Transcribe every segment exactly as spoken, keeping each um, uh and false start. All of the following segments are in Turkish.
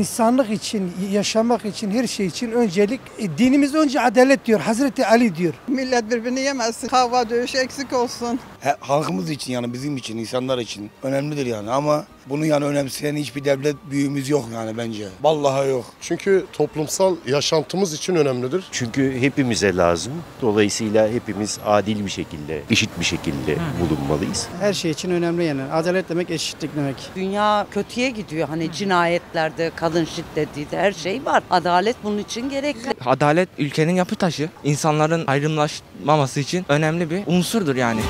insanlık için, yaşamak için, her şey için öncelik e, dinimiz önce adalet diyor, Hazreti Ali diyor. Millet birbirini yemesin, kavga dövüş eksik olsun. He, halkımız için yani bizim için, insanlar için önemlidir yani ama bunu yani önemseyen hiçbir devlet büyüğümüz yok yani bence. Vallahi yok. Çünkü toplumsal yaşantımız için önemlidir. Çünkü hepimize lazım. Dolayısıyla hepimiz adil bir şekilde, eşit bir şekilde bulunmalıyız. Her şey için önemli yani. Adalet demek eşitlik demek. Dünya kötüye gidiyor. Hani cinayetlerde, kadın şiddeti de her şey var. Adalet bunun için gerekli. Adalet ülkenin yapı taşı. İnsanların ayrımlaşmaması için önemli bir unsurdur yani.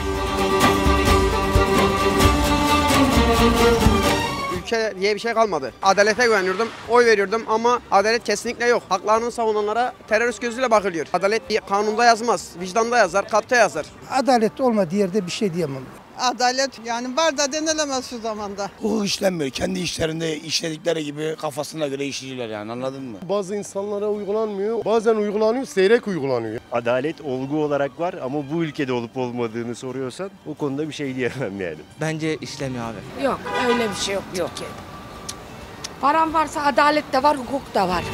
Ülke diye bir şey kalmadı. Adalete güveniyordum, oy veriyordum ama adalet kesinlikle yok. Haklarını savunanlara terörist gözüyle bakılıyor. Adalet kanunda yazmaz, vicdanda yazar, kalpte yazar. Adalet olmadığı yerde bir şey diyemem. Adalet yani var da denilemez şu zamanda. Hukuk işlenmiyor. Kendi işlerinde işledikleri gibi kafasına göre işleyiciler yani, anladın mı? Bazı insanlara uygulanmıyor. Bazen uygulanıyor, seyrek uygulanıyor. Adalet olgu olarak var ama bu ülkede olup olmadığını soruyorsan o konuda bir şey diyemem yani. Bence işlemiyor abi. Yok, öyle bir şey yok, yok. Türkiye'de. Param varsa adalet de var, hukuk da var.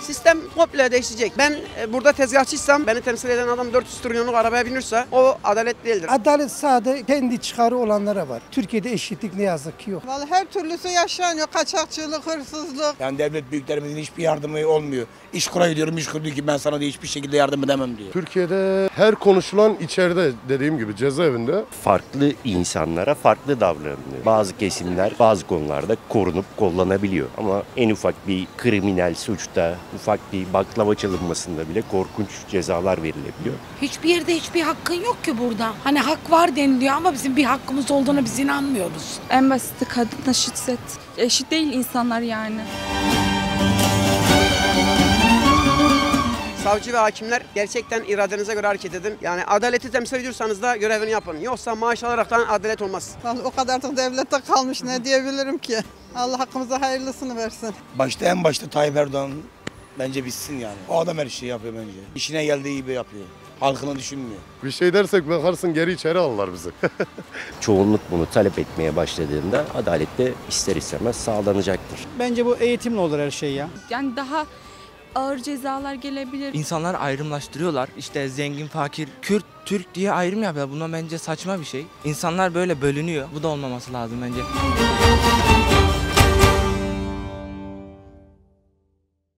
Sistem komple değişecek. Ben burada tezgahçıysam, beni temsil eden adam dört yüz trilyonluk arabaya binirse o adalet değildir. Adalet sadece kendi çıkarı olanlara var. Türkiye'de eşitlik ne yazık ki yok. Vallahi her türlüsü yaşanıyor. Kaçakçılık, hırsızlık. Yani devlet büyüklerimizin hiçbir yardımı olmuyor. İşkur'a gidiyorum, İşkur diyor ki ben sana da hiçbir şekilde yardım edemem diyor. Türkiye'de her konuşulan içeride, dediğim gibi cezaevinde. Farklı insanlara farklı davranılıyor. Bazı kesimler bazı konularda korunup kollanabiliyor. Ama en ufak bir kriminal suçta, ufak bir baklava çalınmasında bile korkunç cezalar verilebiliyor. Hiçbir yerde hiçbir hakkın yok ki burada. Hani hak var deniliyor ama bizim bir hakkımız olduğuna biz inanmıyoruz. En basiti kadına şiddet. Eşit değil insanlar yani. Savcı ve hakimler, gerçekten iradenize göre hareket edin. Yani adaleti temsil ediyorsanız da görevini yapın. Yoksa maaş alaraktan adalet olmaz. O kadar da devlette kalmış, ne diyebilirim ki? Allah hakkımıza hayırlısını versin. Başta en başta Tayyip Erdoğan. Bence bitsin yani. O adam her şeyi yapıyor bence. İşine geldiği gibi yapıyor. Halkını düşünmüyor. Bir şey dersek bakarsın geri içeri alırlar bizi. Çoğunluk bunu talep etmeye başladığında adalet de ister istemez sağlanacaktır. Bence bu eğitimle olur her şey ya. Yani daha ağır cezalar gelebilir. İnsanlar ayrımlaştırıyorlar. İşte zengin, fakir, Kürt, Türk diye ayrım yapıyor. Buna bence saçma bir şey. İnsanlar böyle bölünüyor. Bu da olmaması lazım bence.